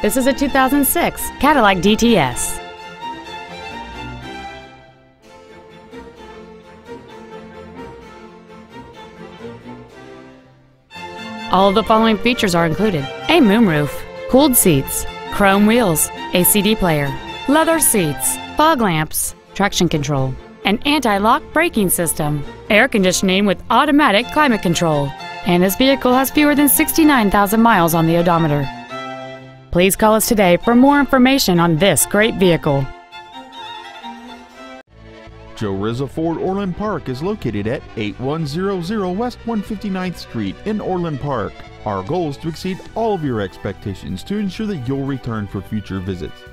This is a 2006 Cadillac DTS. All of the following features are included: a moonroof, cooled seats, chrome wheels, a CD player, leather seats, fog lamps, traction control, an anti-lock braking system, air conditioning with automatic climate control, and this vehicle has fewer than 69,000 miles on the odometer. Please call us today for more information on this great vehicle. Joe Rizza Ford Orland Park is located at 8100 West 159th Street in Orland Park. Our goal is to exceed all of your expectations to ensure that you'll return for future visits.